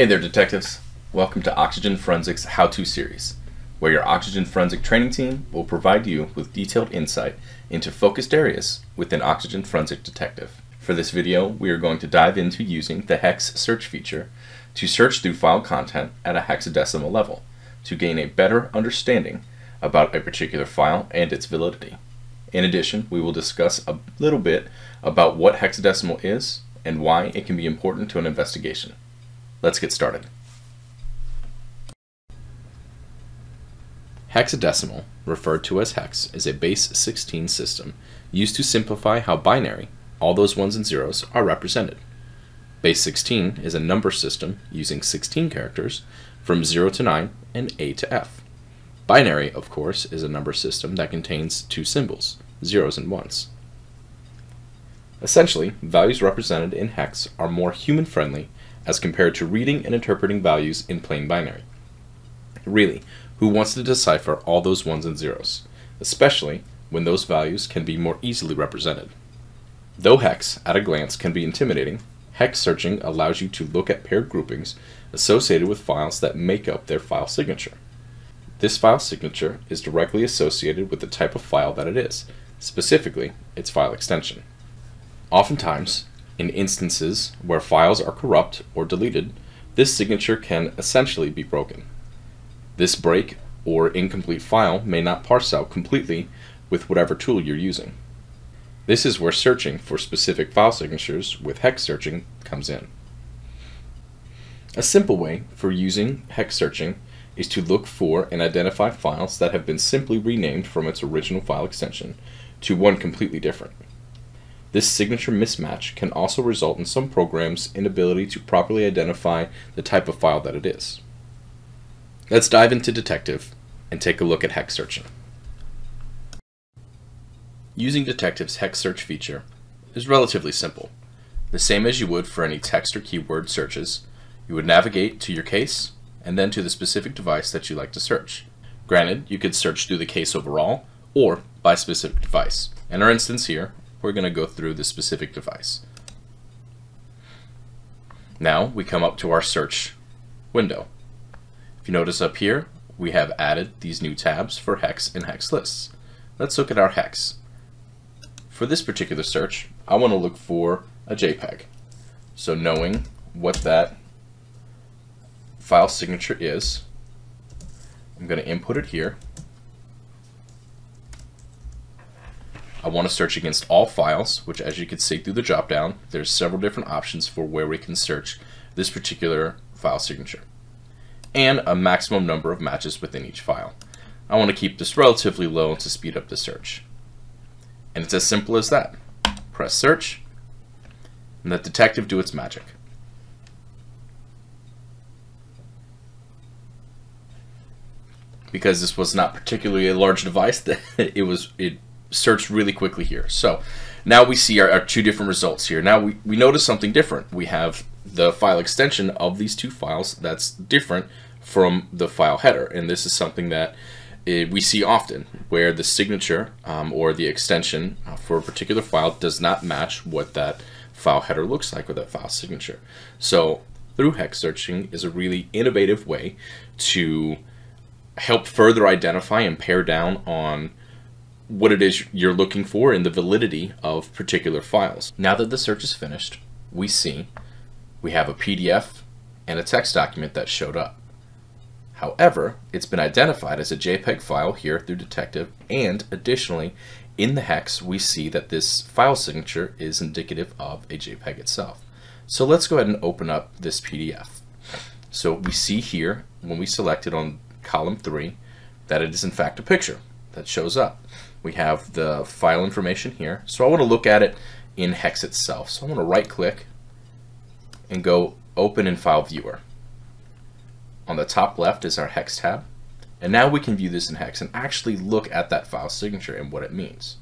Hey there, detectives. Welcome to Oxygen Forensics How-To Series, where your Oxygen Forensic training team will provide you with detailed insight into focused areas within Oxygen Forensic Detective. For this video, we are going to dive into using the Hex Search feature to search through file content at a hexadecimal level to gain a better understanding about a particular file and its validity. In addition, we will discuss a little bit about what hexadecimal is and why it can be important to an investigation. Let's get started. Hexadecimal, referred to as hex, is a base 16 system used to simplify how binary, all those ones and zeros, are represented. Base 16 is a number system using 16 characters from 0 to 9 and A to F. Binary, of course, is a number system that contains two symbols, zeros and ones. Essentially, values represented in hex are more human-friendly as compared to reading and interpreting values in plain binary. Really, who wants to decipher all those ones and zeros, especially when those values can be more easily represented? Though hex, at a glance, can be intimidating, hex searching allows you to look at paired groupings associated with files that make up their file signature. This file signature is directly associated with the type of file that it is, specifically its file extension. Oftentimes, in instances where files are corrupt or deleted, this signature can essentially be broken. This break or incomplete file may not parse out completely with whatever tool you're using. This is where searching for specific file signatures with hex searching comes in. A simple way for using hex searching is to look for and identify files that have been simply renamed from its original file extension to one completely different. This signature mismatch can also result in some programs' inability to properly identify the type of file that it is. Let's dive into Detective and take a look at hex searching. Using Detective's hex search feature is relatively simple. The same as you would for any text or keyword searches, you would navigate to your case and then to the specific device that you like to search. Granted, you could search through the case overall or by specific device. In our instance here, we're going to go through the specific device. Now we come up to our search window. If you notice up here, we have added these new tabs for hex and hex lists. Let's look at our hex. For this particular search, I want to look for a JPEG. So knowing what that file signature is, I'm going to input it here. I want to search against all files, which, as you can see through the drop-down, there's several different options for where we can search this particular file signature, and a maximum number of matches within each file. I want to keep this relatively low to speed up the search. And it's as simple as that. Press search, and let Detective do its magic. Because this was not particularly a large device, it search really quickly here. So now we see our two different results here. Now we notice something different. We have the file extension of these two files that's different from the file header. And this is something that we see often, where the signature or the extension for a particular file does not match what that file header looks like or that file signature. So through hex searching is a really innovative way to help further identify and pare down on what it is you're looking for and the validity of particular files. Now that the search is finished, we see we have a PDF and a text document that showed up. However, it's been identified as a JPEG file here through Detective, and additionally, in the hex, we see that this file signature is indicative of a JPEG itself. So let's go ahead and open up this PDF. So we see here, when we select it on column 3, that it is in fact a picture that shows up. We have the file information here. So I want to look at it in hex itself. So I want to right click and go open in file viewer. On the top left is our hex tab. And now we can view this in hex and actually look at that file signature and what it means.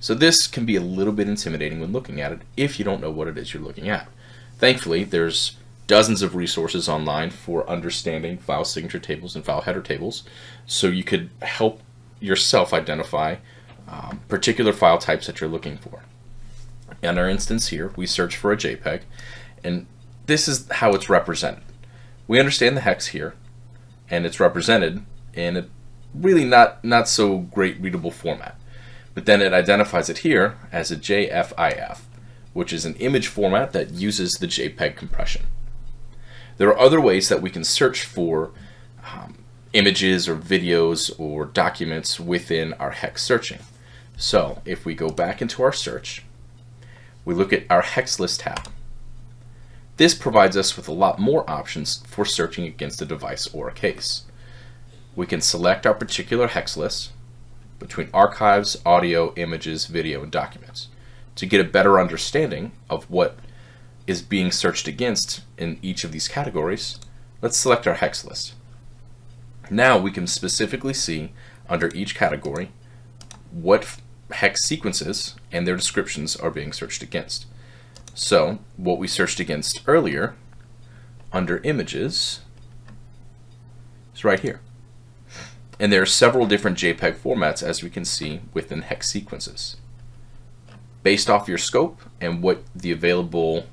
So this can be a little bit intimidating when looking at it if you don't know what it is you're looking at. Thankfully, there's dozens of resources online for understanding file signature tables and file header tables. So you could help yourself identify particular file types that you're looking for. In our instance here, we search for a JPEG, and this is how it's represented. we understand the hex here, and it's represented in a really not so great readable format. But then it identifies it here as a JFIF, which is an image format that uses the JPEG compression. There are other ways that we can search for images or videos or documents within our hex searching. So if we go back into our search, we look at our hex list tab. This provides us with a lot more options for searching against a device or a case. We can select our particular hex list between archives, audio, images, video, and documents to get a better understanding of what is being searched against in each of these categories. Let's select our hex list. Now we can specifically see under each category what hex sequences and their descriptions are being searched against. So what we searched against earlier under images is right here. And there are several different JPEG formats, as we can see, within hex sequences. Based off your scope and what the available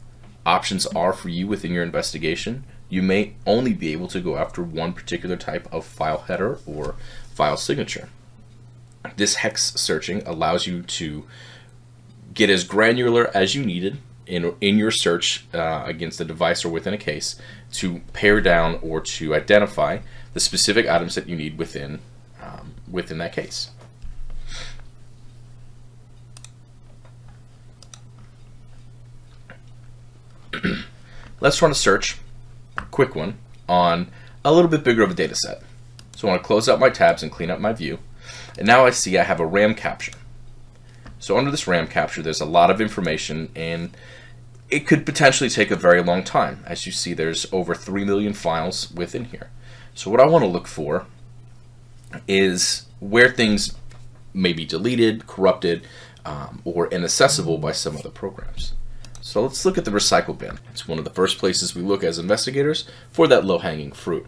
options are for you within your investigation, you may only be able to go after one particular type of file header or file signature. This hex searching allows you to get as granular as you needed in your search against a device or within a case to pare down or to identify the specific items that you need within, within that case. Let's run a search, a quick one, on a little bit bigger of a data set. So I want to close out my tabs and clean up my view. And now I see I have a RAM capture. So under this RAM capture, there's a lot of information, and it could potentially take a very long time. As you see, there's over 3 million files within here. So what I want to look for is where things may be deleted, corrupted, or inaccessible by some other programs. So let's look at the recycle bin. It's one of the first places we look as investigators for that low-hanging fruit.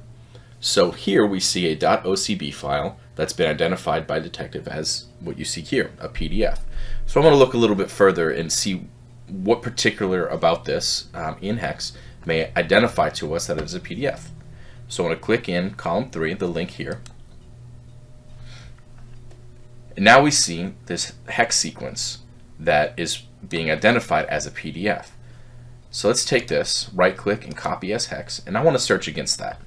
So here we see a .ocb file that's been identified by detective as what you see here, a PDF. So I want to look a little bit further and see what particular about this in Hex may identify to us that it is a PDF. So I'm going to click in column 3, the link here. And now we see this hex sequence that is being identified as a PDF. So let's take this, right click and copy as hex, and I want to search against that.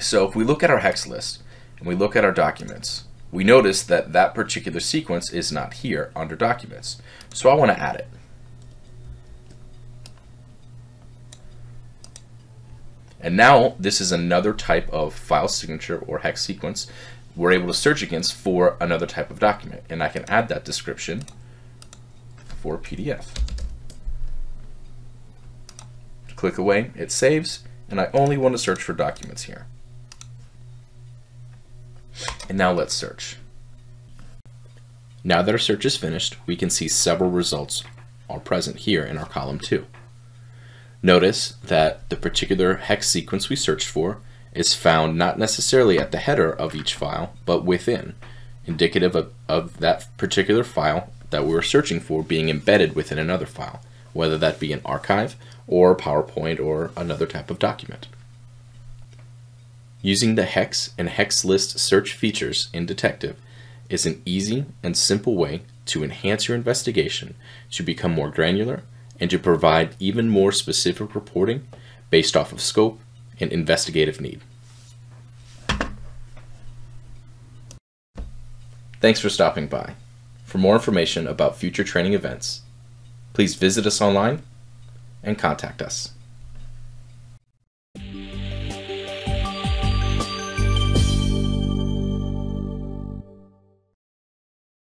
So if we look at our hex list and we look at our documents, we notice that that particular sequence is not here under documents. So I want to add it. And now this is another type of file signature or hex sequence we're able to search against for another type of document. And I can add that description for PDF. Click away, it saves, and I only want to search for documents here. And now let's search. Now that our search is finished, we can see several results are present here in our column 2. Notice that the particular hex sequence we searched for is found not necessarily at the header of each file, but within, indicative of that particular file that we were searching for being embedded within another file, whether that be an archive or PowerPoint or another type of document. Using the hex and hex list search features in Detective is an easy and simple way to enhance your investigation, to become more granular, and to provide even more specific reporting based off of scope and investigative need. Thanks for stopping by. For more information about future training events, please visit us online and contact us.